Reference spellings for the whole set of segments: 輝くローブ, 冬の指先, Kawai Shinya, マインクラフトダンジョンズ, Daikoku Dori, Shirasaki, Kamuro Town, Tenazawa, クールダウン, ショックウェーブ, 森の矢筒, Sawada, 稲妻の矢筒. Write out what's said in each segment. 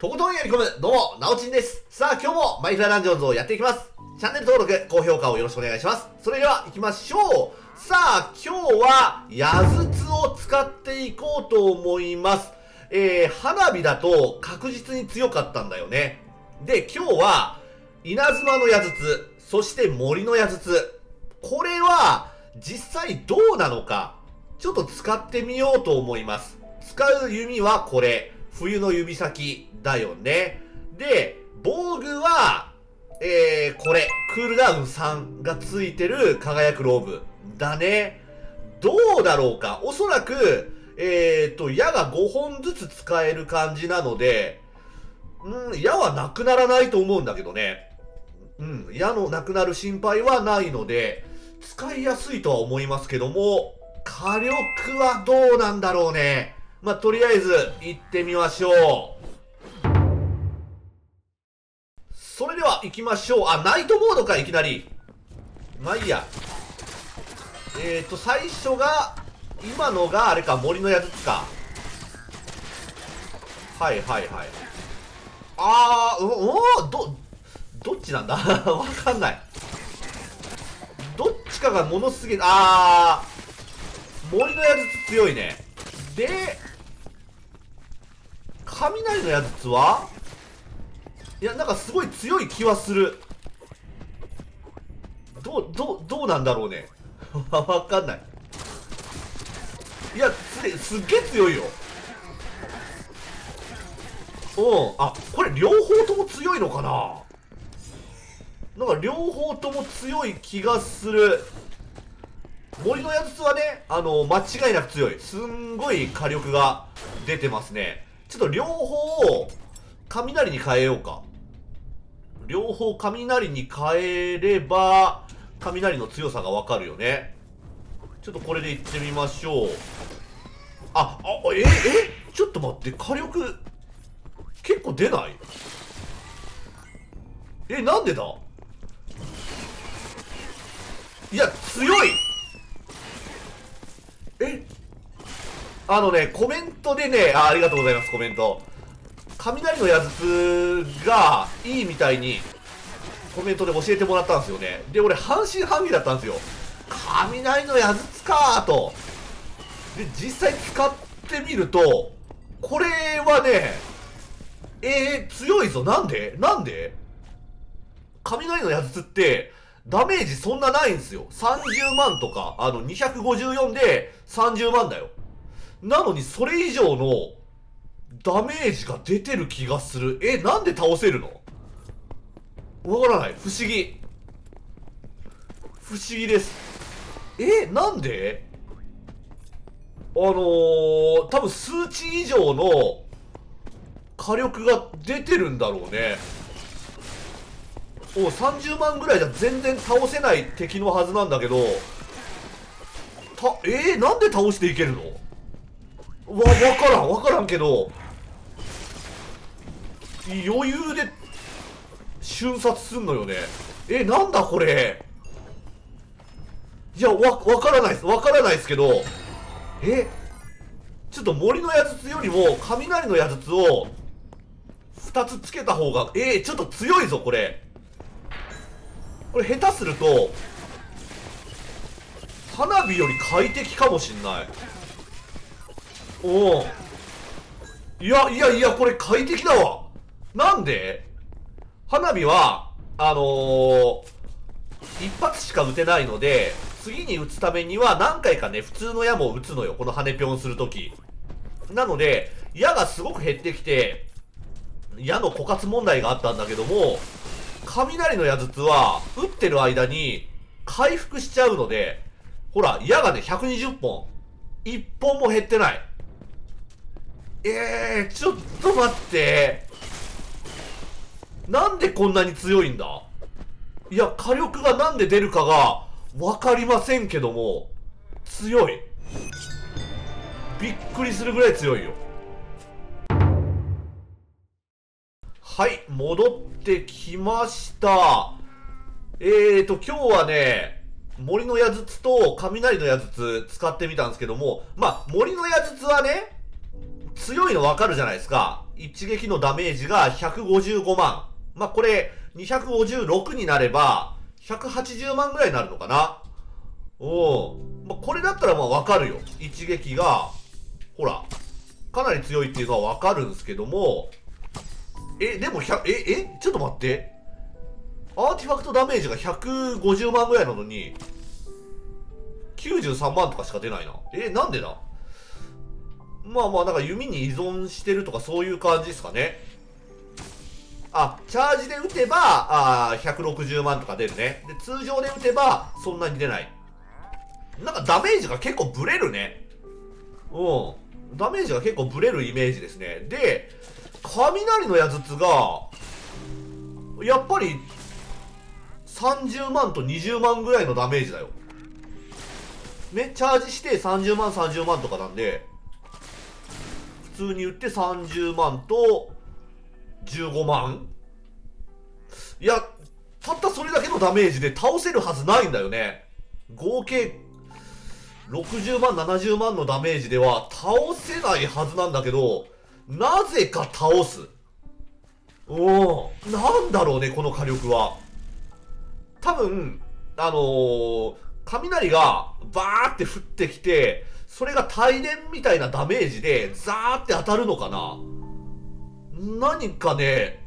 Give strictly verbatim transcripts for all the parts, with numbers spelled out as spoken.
とことんやり込む、どうも、なおちんです。さあ、今日もマイフラダンジョンズをやっていきます。チャンネル登録、高評価をよろしくお願いします。それでは、行きましょう。さあ、今日は、矢筒を使っていこうと思います。えー、花火だと確実に強かったんだよね。で、今日は、稲妻の矢筒、そして森の矢筒。これは、実際どうなのか、ちょっと使ってみようと思います。使う弓はこれ。冬の指先だよね。で、防具は、えー、これ。クールダウンさんがついてる輝くローブだね。どうだろうか。おそらく、えーと、矢がごほんずつ使える感じなので、うん、矢はなくならないと思うんだけどね。うん、矢のなくなる心配はないので、使いやすいとは思いますけども、火力はどうなんだろうね。まあ、とりあえず、行ってみましょう。それでは、行きましょう。あ、ナイトモードか、いきなり。まあいいや。えーと、最初が、今のが、あれか、森の矢筒か。はいはいはい。あー、う、うん、ど、どっちなんだわかんない。どっちかがものすげえ、あー、森の矢筒強いね。で、雷の矢筒はいや、なんかすごい強い気はする。どう、どう、どうなんだろうね。わかんない。いや、す、すっげえ強いよ。うん。あ、これ両方とも強いのかな?なんか両方とも強い気がする。森の矢筒はね、あの、間違いなく強い。すんごい火力が出てますね。ちょっと両方を雷に変えようか。両方雷に変えれば、雷の強さがわかるよね。ちょっとこれでいってみましょう。あ、あ、え、え、ちょっと待って、火力、結構出ない?え、なんでだ?いや、強い!え、あのね、コメントでね、あ、ありがとうございます、コメント。雷の矢筒がいいみたいに、コメントで教えてもらったんですよね。で、俺、半信半疑だったんですよ。雷の矢筒かーと。で、実際使ってみると、これはね、えー、強いぞ。なんでなんで雷の矢筒って、ダメージそんなないんですよ。さんじゅうまんとか、あの、にひゃくごじゅうよんでさんじゅうまんだよ。なのに、それ以上のダメージが出てる気がする。え、なんで倒せるの?わからない。不思議。不思議です。え、なんで?あのー、多分数値以上の火力が出てるんだろうね。おさんじゅうまんぐらいじゃ全然倒せない敵のはずなんだけど、た、えー、なんで倒していけるの?わ、わからん、わからんけど、余裕で、瞬殺すんのよね。えー、なんだこれ?いや、わ、わからないです、わからないですけど、え?ちょっと森の矢筒よりも、雷の矢筒を、ふたつつけた方が、えー、ちょっと強いぞ、これ。これ下手すると、花火より快適かもしんない。おう。いや、いやいや、これ快適だわ。なんで?花火は、あのー、一発しか撃てないので、次に撃つためには何回かね、普通の矢も撃つのよ。この羽ぴょんするとき。なので、矢がすごく減ってきて、矢の枯渇問題があったんだけども、雷の矢筒は、撃ってる間に、回復しちゃうので、ほら、矢がね、ひゃくにじゅっぽん。いっぽんも減ってない。えー、ちょっと待って。なんでこんなに強いんだ?いや、火力がなんで出るかが、わかりませんけども、強い。びっくりするぐらい強いよ。はい、戻ってきました。えーと、今日はね、森の矢筒と雷の矢筒使ってみたんですけども、まあ、森の矢筒はね、強いの分かるじゃないですか。一撃のダメージがひゃくごじゅうごまん。まあ、これ、にひゃくごじゅうろくになれば、ひゃくはちじゅうまんぐらいになるのかな。おー。まあ、これだったらまあ分かるよ。一撃が、ほら、かなり強いっていうのは分かるんですけども、え、でもひゃく、え、え、ちょっと待って。アーティファクトダメージがひゃくごじゅうまんぐらいなのに、きゅうじゅうさんまんとかしか出ないな。え、なんでだ？まあまあ、なんか弓に依存してるとかそういう感じですかね。あ、チャージで打てば、あひゃくろくじゅうまんとか出るね。で、通常で打てば、そんなに出ない。なんかダメージが結構ブレるね。うん。ダメージが結構ブレるイメージですね。で、雷の矢筒が、やっぱり、さんじゅうまんとにじゅうまんぐらいのダメージだよ。ね、チャージしてさんじゅうまん、さんじゅうまんとかなんで、普通に売ってさんじゅうまんとじゅうごまん？いや、たったそれだけのダメージで倒せるはずないんだよね。合計ろくじゅうまん、ななじゅうまんのダメージでは倒せないはずなんだけど、なぜか倒す。おー、なんだろうね、この火力は。多分、あのー、雷がバーって降ってきて、それが帯電みたいなダメージでザーって当たるのかな。何かね、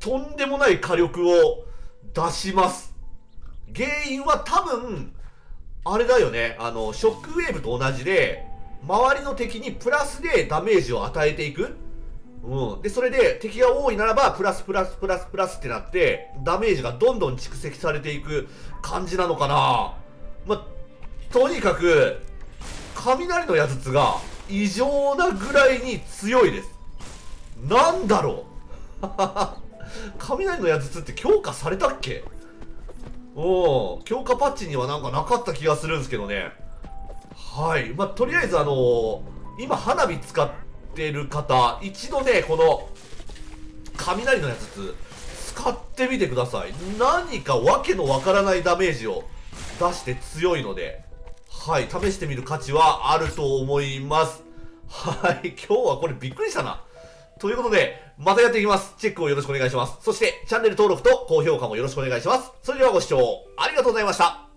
とんでもない火力を出します。原因は多分、あれだよね。あの、ショックウェーブと同じで、周りの敵にプラスでダメージを与えていく。うん。で、それで敵が多いならば、プラスプラスプラスプラスってなって、ダメージがどんどん蓄積されていく感じなのかな。ま、とにかく、雷の矢筒が異常なぐらいに強いです。なんだろう雷の矢筒って強化されたっけ？おー、強化パッチにはなんかなかった気がするんですけどね。はい。まあ、とりあえずあのー、今花火使ってる方、一度ね、この雷の矢筒使ってみてください。何かわけのわからないダメージを出して強いので。はい、試してみる価値はあると思います。はい、今日はこれびっくりしたな。ということで、またやっていきます。チェックをよろしくお願いします。そして、チャンネル登録と高評価もよろしくお願いします。それではご視聴ありがとうございました。